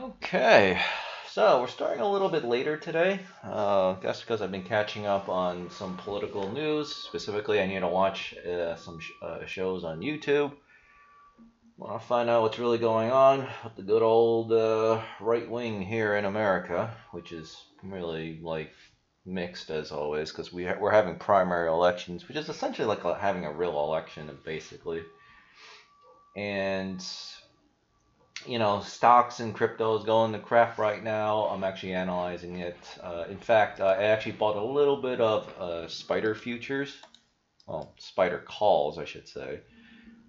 Okay, so we're starting a little bit later today. That's because I've been catching up on some political news. Specifically, I need to watch some shows on YouTube. Want to find out what's really going on with the good old right wing here in America, which is really like mixed as always, because we're having primary elections, which is essentially like having a real election basically, and you know, stocks and cryptos going to crap right now. I'm actually analyzing it. In fact, I actually bought a little bit of spider futures, well, spider calls, I should say,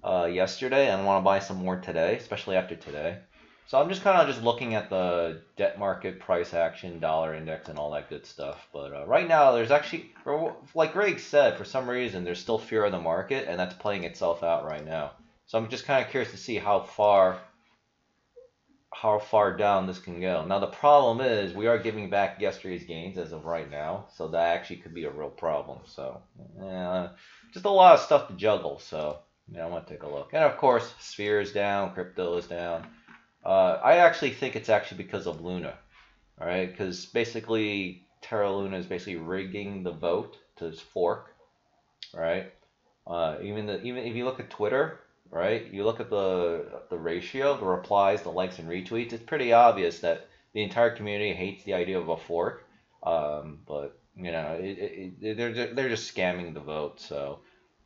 yesterday, and I want to buy some more today, especially after today. So I'm just kind of just looking at the debt market, price action, dollar index, and all that good stuff. But right now, there's actually, like Greg said, for some reason, there's still fear in the market, and that's playing itself out right now. So I'm just kind of curious to see how far down this can go. Now the problem is we are giving back yesterday's gains as of right now, so that actually could be a real problem. So just a lot of stuff to juggle. So yeah, I want to take a look. And of course, Sphere is down, crypto is down. I actually think it's actually because of Luna. All right, because basically Terra Luna is basically rigging the vote to this fork. All right, even if you look at Twitter. Right, you look at the ratio, the replies, the likes and retweets. It's pretty obvious that the entire community hates the idea of a fork. But you know, they're just scamming the vote. So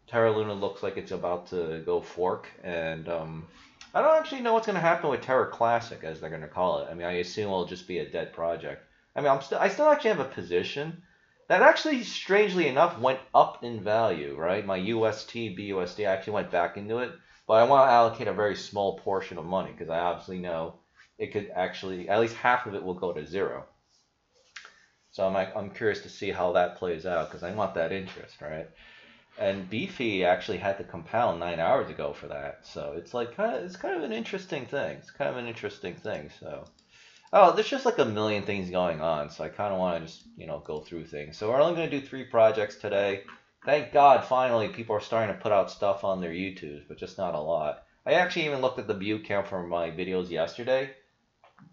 Terra Luna looks like it's about to go fork, and I don't actually know what's going to happen with Terra Classic, as they're going to call it. I mean, I assume it'll just be a dead project. I mean, I still actually have a position that actually, strangely enough, went up in value. Right, my UST, BUSD, I actually went back into it. But I want to allocate a very small portion of money because I obviously know it could actually, at least half of it will go to zero. So I'm curious to see how that plays out because I want that interest, right? And Beefy actually had to compound 9 hours ago for that. So it's like kind of an interesting thing. It's kind of an interesting thing. So there's just like a million things going on. So I kind of want to just, you know, go through things. So we're only going to do 3 projects today. Thank God, finally, people are starting to put out stuff on their YouTubes, but just not a lot. I actually even looked at the view count for my videos yesterday.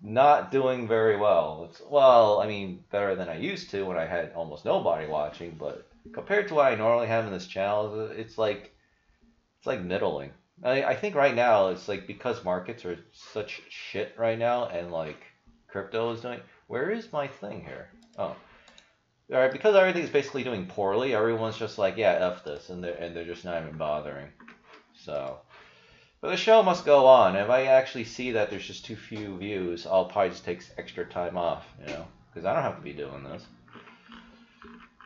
Not doing very well. It's, well, I mean, better than I used to when I had almost nobody watching, but compared to what I normally have in this channel, it's like middling. I think right now, it's like because markets are such shit right now, and like crypto is doing... Where is my thing here? Oh. All right, because everything's basically doing poorly, everyone's just like, yeah, F this, and they're just not even bothering. So, but the show must go on. If I actually see that there's just too few views, I'll probably just take extra time off, you know, because I don't have to be doing this.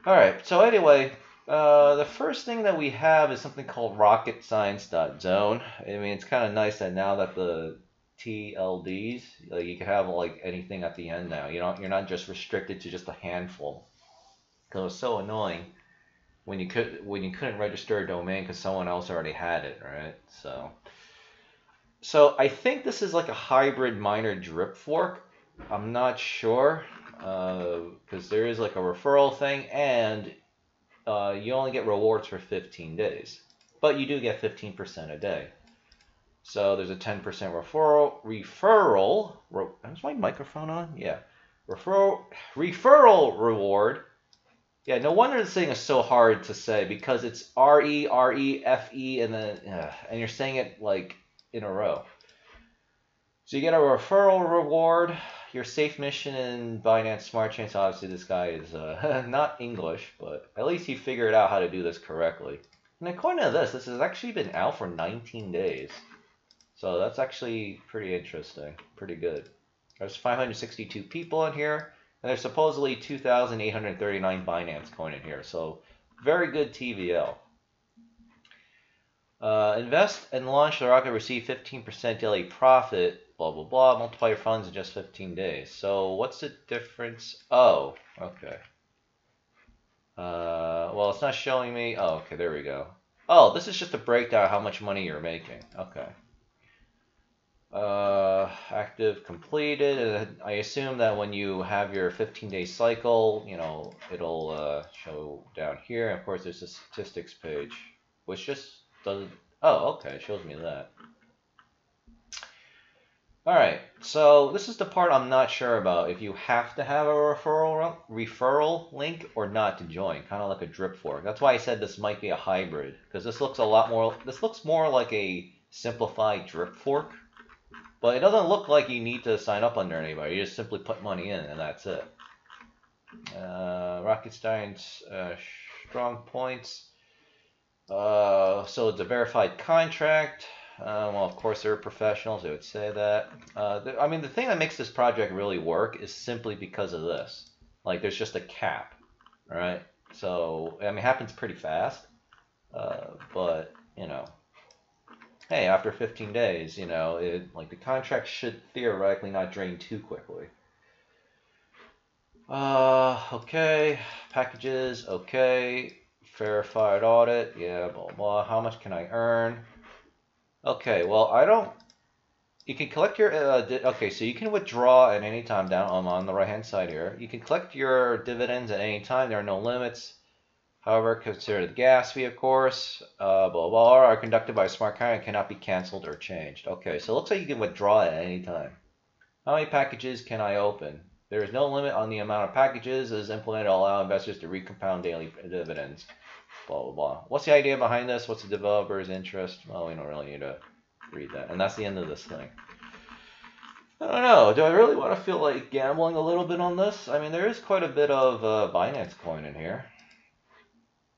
All right, so anyway, the first thing that we have is something called Rocket Science Zone. I mean, it's kind of nice that now that the TLDs, like you can have like anything at the end now. You're not just restricted to just a handful. Because it was so annoying when you couldn't register a domain because someone else already had it, right? So I think this is like a hybrid minor drip fork. I'm not sure because there is like a referral thing, and you only get rewards for 15 days, but you do get 15% a day. So there's a 10% referral. Is my microphone on? Yeah. Referral reward. Yeah, no wonder this thing is so hard to say because it's R-E-R-E-F-E, and then and you're saying it like in a row. So you get a referral reward, your safe mission in Binance Smart Chain. So obviously this guy is not English, but at least he figured out how to do this correctly. And according to this, this has actually been out for 19 days. So that's actually pretty interesting, pretty good. There's 562 people in here. And there's supposedly 2,839 Binance Coin in here, so very good TVL. Invest and launch the rocket, receive 15% daily profit, blah, blah, blah, multiply your funds in just 15 days. So what's the difference? Oh, okay. Well, it's not showing me. Oh, okay, there we go. Oh, this is just a breakdown of how much money you're making. Okay. Active completed, and I assume that when you have your 15-day cycle, you know, it'll show down here. And of course, there's a statistics page, which just doesn't. Oh, okay, it shows me that. Alright, so this is the part I'm not sure about, if you have to have a referral link or not to join, kind of like a drip fork. That's why I said this might be a hybrid, because this looks a lot more, this looks more like a simplified drip fork, but it doesn't look like you need to sign up under anybody. You just simply put money in and that's it. Rocket Science strong points. So it's a verified contract. Well, of course, they're professionals. They would say that. I mean, the thing that makes this project really work is simply because of this. Like, there's just a cap, right? So, I mean, it happens pretty fast. But, you know, hey, after 15 days, you know, it, like, the contract should theoretically not drain too quickly. Okay. Packages, okay. Verified audit, yeah, blah, blah. How much can I earn? Okay, well, I don't, you can collect your, okay, so you can withdraw at any time down on the right-hand side here. You can collect your dividends at any time. There are no limits. However, consider the gas fee, of course, blah, blah, are conducted by a smart contract and cannot be canceled or changed. Okay, so it looks like you can withdraw at any time. How many packages can I open? There is no limit on the amount of packages. It is implemented to allow investors to recompound daily dividends. Blah, blah, blah. What's the idea behind this? What's the developer's interest? Well, we don't really need to read that. And that's the end of this thing. I don't know. Do I really want to feel like gambling a little bit on this? I mean, there is quite a bit of Binance Coin in here.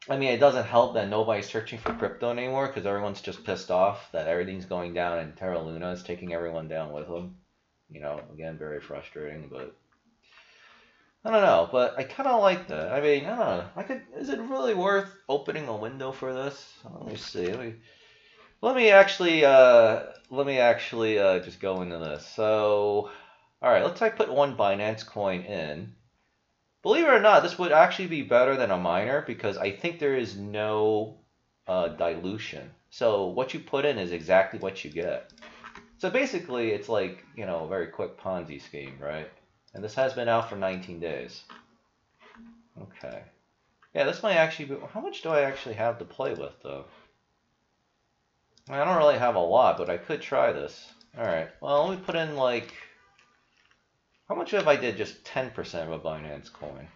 I mean, it doesn't help that nobody's searching for crypto anymore because everyone's just pissed off that everything's going down and Terra Luna is taking everyone down with them. You know, again, very frustrating, but... I don't know, but I kind of like that. I mean, I don't know. I could. Is it really worth opening a window for this? Let me see. Let me actually just go into this. So, all right. Let's put one Binance coin in. Believe it or not, this would actually be better than a miner because I think there is no dilution. So what you put in is exactly what you get. So basically, it's like, you know, a very quick Ponzi scheme, right? And this has been out for 19 days. Okay. Yeah, this might actually be... How much do I actually have to play with, though? I mean, I don't really have a lot, but I could try this. Alright, well, let me put in, like... How much if I did just 10% of a Binance coin?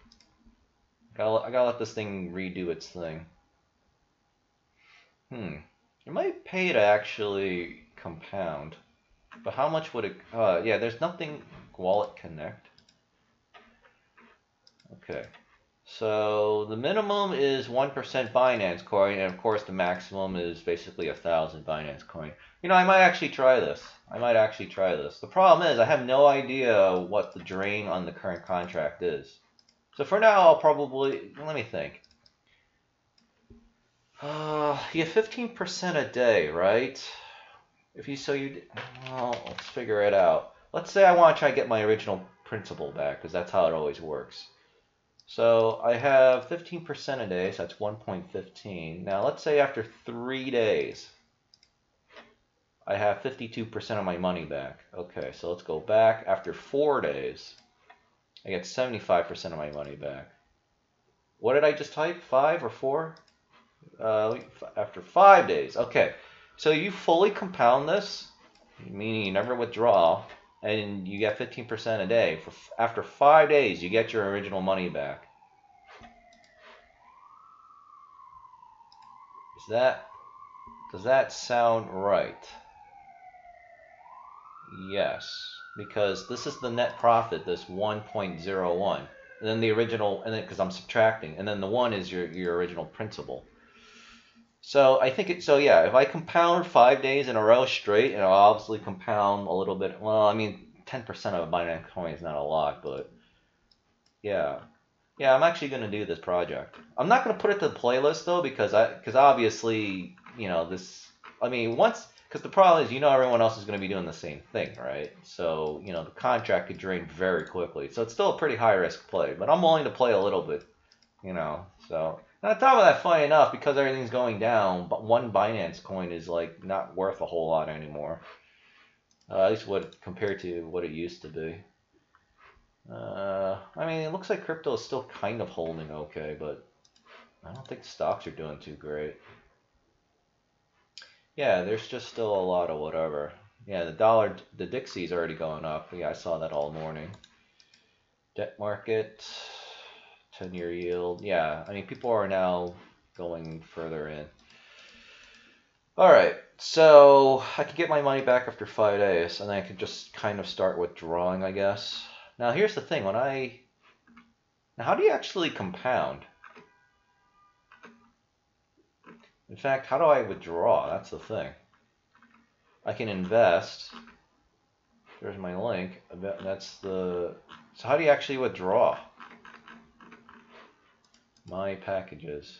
I gotta let this thing redo its thing. It might pay to actually compound. But how much would it... yeah, there's nothing... Wallet connect. Okay, so the minimum is 1% Binance coin, and of course the maximum is basically 1,000 Binance coin. You know, I might actually try this. The problem is I have no idea what the drain on the current contract is. So for now, I'll probably, let me think. Yeah, 15% a day, right? If you, so you, well, let's figure it out. Let's say I want to try to get my original principal back, because that's how it always works. So I have 15% a day, so that's 1.15. Now let's say after 3 days, I have 52% of my money back. Okay, so let's go back. After 4 days, I get 75% of my money back. What did I just type? 5 or 4? After 5 days. Okay, so you fully compound this, meaning you never withdraw. And you get 15% a day. After 5 days, you get your original money back. Does that sound right? Yes, because this is the net profit, this 1.01. And then the original, and then because I'm subtracting, and then the one is your original principal. So I think it, so yeah, if I compound 5 days in a row straight, and I'll obviously compound a little bit, well, I mean, 10% of a Binance coin is not a lot, but yeah. Yeah, I'm actually going to do this project. I'm not going to put it to the playlist, though, because obviously, you know, this, I mean, once, because the problem is, you know, everyone else is going to be doing the same thing, right? So, you know, the contract could drain very quickly. So it's still a pretty high-risk play, but I'm willing to play a little bit, you know, so... And on top of that, funny enough, because everything's going down, but one Binance coin is like not worth a whole lot anymore. At least what compared to what it used to be. I mean, it looks like crypto is still kind of holding okay, but I don't think stocks are doing too great. Yeah, there's just still a lot of whatever. Yeah, the dollar, the Dixie's already going up. Yeah, I saw that all morning. Debt market, 10-year yield. Yeah, I mean, people are now going further in. All right, so I could get my money back after 5 days, and then I could just kind of start withdrawing, I guess. Now, here's the thing. When I... Now, how do you actually compound? In fact, how do I withdraw? That's the thing. I can invest. There's my link. That's the... So how do you actually withdraw? My packages.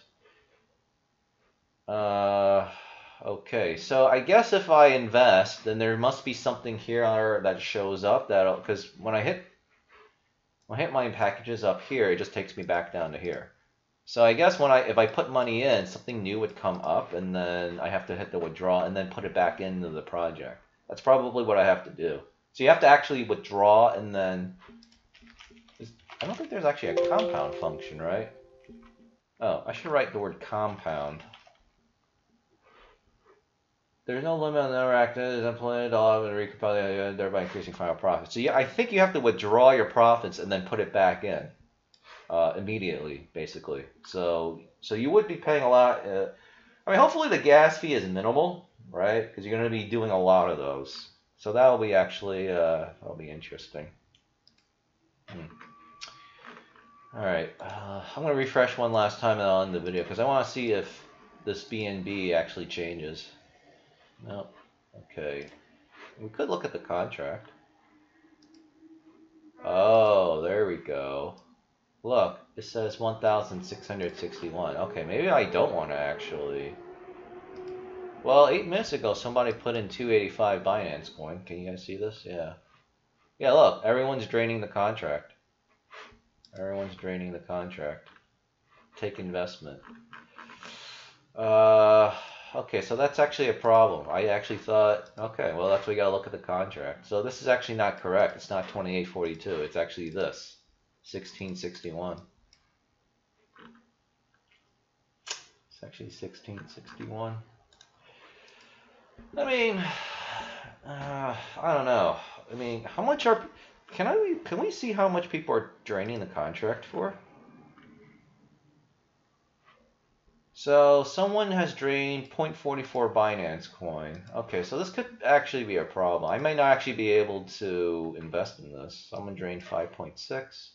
Okay, so I guess if I invest, then there must be something here that shows up. That'll, because when I hit my packages up here, it just takes me back down to here. So I guess if I put money in, something new would come up, and then I have to hit the withdraw and then put it back into the project. That's probably what I have to do. So you have to actually withdraw, and then I don't think there's actually a compound function, right? Oh, I should write the word compound. There's no limit on the number of actives employed, all of it recompiled, thereby increasing final profits. So yeah, I think you have to withdraw your profits and then put it back in. Immediately, basically. So you would be paying a lot. I mean, hopefully the gas fee is minimal, right? Because you're going to be doing a lot of those. So that'll be actually that'll be interesting. All right, I'm going to refresh one last time and I'll end the video because I want to see if this BNB actually changes. No. Okay. We could look at the contract. Oh, there we go. Look, it says 1,661. Okay, maybe I don't want to actually... Well, 8 minutes ago, somebody put in 285 Binance Coin. Can you guys see this? Yeah. Yeah, look, everyone's draining the contract. Everyone's draining the contract. Take investment. Okay, so that's actually a problem. I actually thought, okay, well, that's why we got to look at the contract. So this is actually not correct. It's not 2842. It's actually this. 1661. It's actually 1661. I mean, I don't know. I mean, how much are? Can we see how much people are draining the contract for? So someone has drained 0.44 Binance Coin. Okay, so this could actually be a problem. I may not actually be able to invest in this. Someone drained 5.6.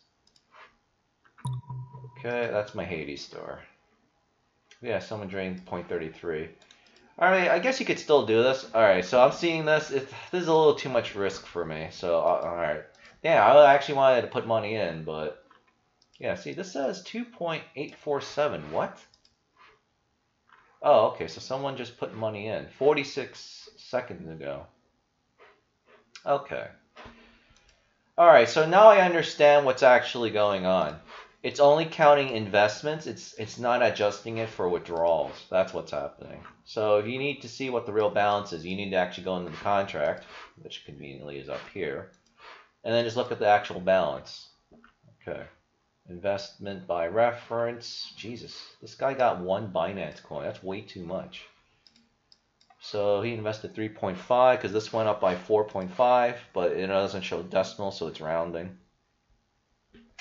Okay, that's my Hades store. Yeah, someone drained 0.33. Alright, I guess you could still do this. Alright, so I'm seeing this. This is a little too much risk for me. So, alright. Yeah, I actually wanted to put money in, but... Yeah, see, this says 2.847. What? Oh, okay, so someone just put money in 46 seconds ago. Okay. Alright, so now I understand what's actually going on. It's only counting investments. It's not adjusting it for withdrawals. That's what's happening. So if you need to see what the real balance is, you need to actually go into the contract, which conveniently is up here, and then just look at the actual balance. Okay. Investment by reference. Jesus, this guy got one Binance Coin. That's way too much. So he invested 3.5 because this went up by 4.5, but it doesn't show decimal, so it's rounding.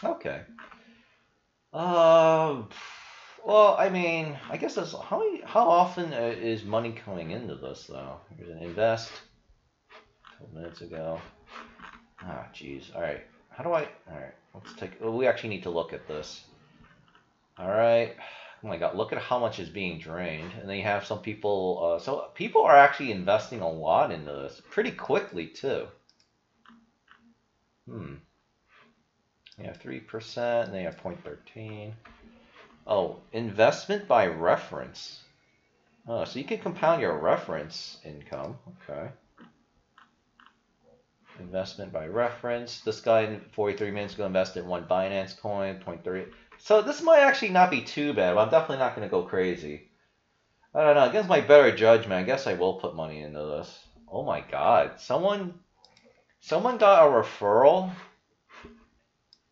Okay. Well, I mean, I guess that's how often is money coming into this though? Here's an invest. 12 minutes ago. Ah, jeez. All right. How do I? All right. Let's take. Oh, we actually need to look at this. All right. Oh my God! Look at how much is being drained, and then you have some people. So people are actually investing a lot into this pretty quickly too. Yeah, 3%, and they have 0.13. Oh, investment by reference. Oh, so you can compound your reference income. Okay. Investment by reference. This guy 43 minutes ago invested in one Binance Coin, 0.3. So this might actually not be too bad, but I'm definitely not going to go crazy. I don't know. Against my better judgment, I guess I will put money into this. Oh my God. Someone got a referral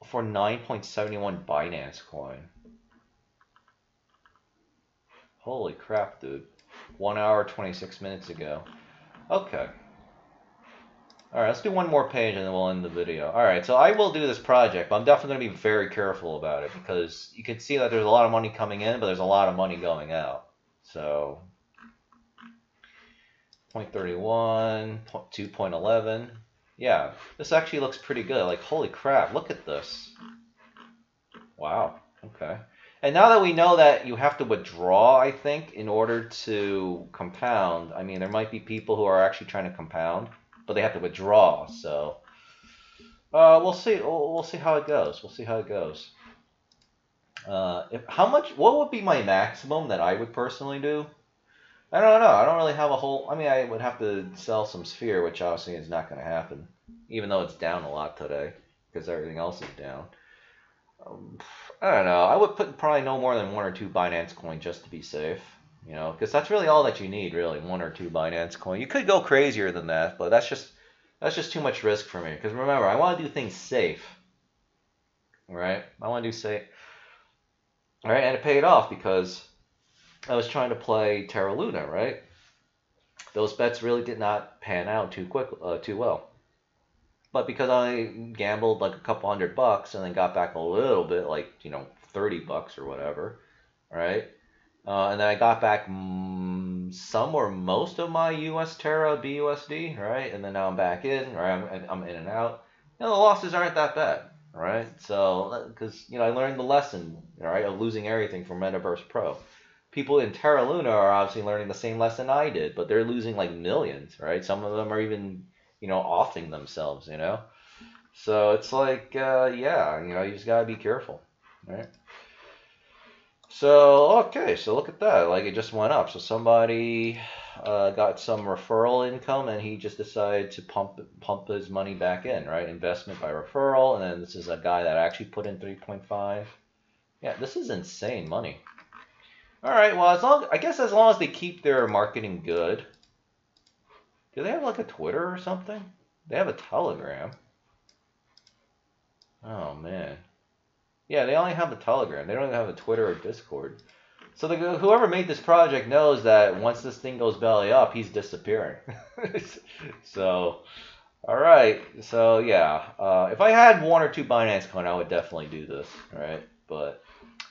for 9.71 Binance Coin. Holy crap, dude. 1 hour, 26 minutes ago. Okay. All right, let's do one more page and then we'll end the video. All right, so I will do this project, but I'm definitely going to be very careful about it because you can see that there's a lot of money coming in, but there's a lot of money going out. So 0.31, 2.11. Yeah, this actually looks pretty good. Like, holy crap, look at this. Wow, okay. And now that we know that you have to withdraw, I think, in order to compound, I mean, there might be people who are actually trying to compound, but they have to withdraw, so we'll see. We'll see how it goes. We'll see how it goes. How much? What would be my maximum that I would personally do? I don't know. I don't really have a whole. I mean, I would have to sell some Sphere, which obviously is not going to happen, even though it's down a lot today because everything else is down. I don't know. I would put probably no more than 1 or 2 Binance Coin just to be safe. You know, because that's really all that you need, really, 1 or 2 Binance Coin. You could go crazier than that, but that's just too much risk for me. Because remember, I want to do things safe, right? I want to do safe, all right? And it paid off because I was trying to play Terra Luna, right? Those bets really did not pan out too well. But because I gambled like a couple $100 and then got back a little bit, like, you know, $30 or whatever, right? And then I got back some or most of my US Terra BUSD, right? And then now I'm back in, or I'm in and out. You know, the losses aren't that bad, right? So, because, you know, I learned the lesson, right, of losing everything from Metaverse Pro. People in Terra Luna are obviously learning the same lesson I did, but they're losing like millions, right? Some of them are even, you know, offing themselves, you know? So it's like, yeah, you know, you just got to be careful, right? So, okay, so look at that. Like, it just went up. So somebody got some referral income, and he just decided to pump his money back in, right? Investment by referral, and then this is a guy that actually put in 3.5. Yeah, this is insane money. All right, well, as long as they keep their marketing good. Do they have, like, a Twitter or something? They have a Telegram. Oh, man. Yeah, they only have the Telegram. They don't even have a Twitter or Discord. So whoever made this project knows that once this thing goes belly up, he's disappearing. So, all right. So, yeah. If I had 1 or 2 Binance Coin, I would definitely do this, right? But,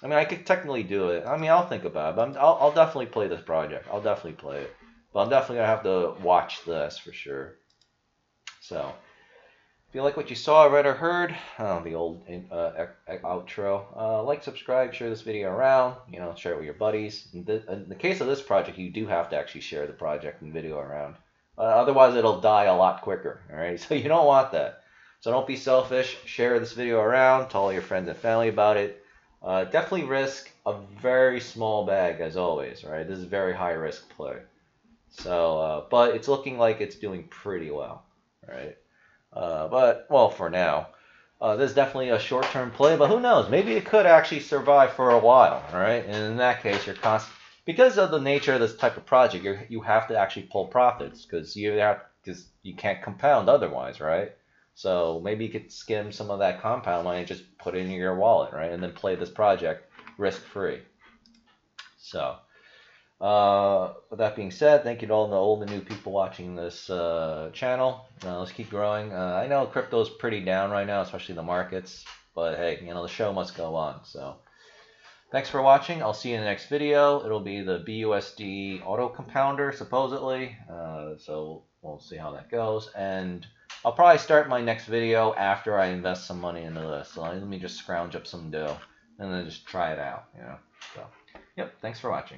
I mean, I could technically do it. I mean, I'll think about it. But I'll definitely play this project. I'll definitely play it. But I'm definitely going to have to watch this for sure. So, if you like what you saw, read, or heard, the old outro, like, subscribe, share this video around, you know, share it with your buddies. In the case of this project, you do have to actually share the project and video around. Otherwise, it'll die a lot quicker, all right? So you don't want that. So don't be selfish. Share this video around. Tell all your friends and family about it. Definitely risk a very small bag, as always, right? This is a very high-risk play. So, but it's looking like it's doing pretty well, right? But, well, for now, this is definitely a short-term play, but who knows? Maybe it could actually survive for a while, all right? And in that case, you're because of the nature of this type of project, you have to actually pull profits because you can't compound otherwise, right? So maybe you could skim some of that compound money and just put it in your wallet, right? And then play this project risk-free. So, with that being said, thank you to all the old and new people watching this channel. Let's keep growing. I know crypto's pretty down right now, especially the markets, but hey, you know, the show must go on. So thanks for watching. I'll see you in the next video. It'll be the BUSD auto compounder, supposedly, so we'll see how that goes. And I'll probably start my next video after I invest some money into this, so let me just scrounge up some dough and then just try it out, you know. So, yep, thanks for watching.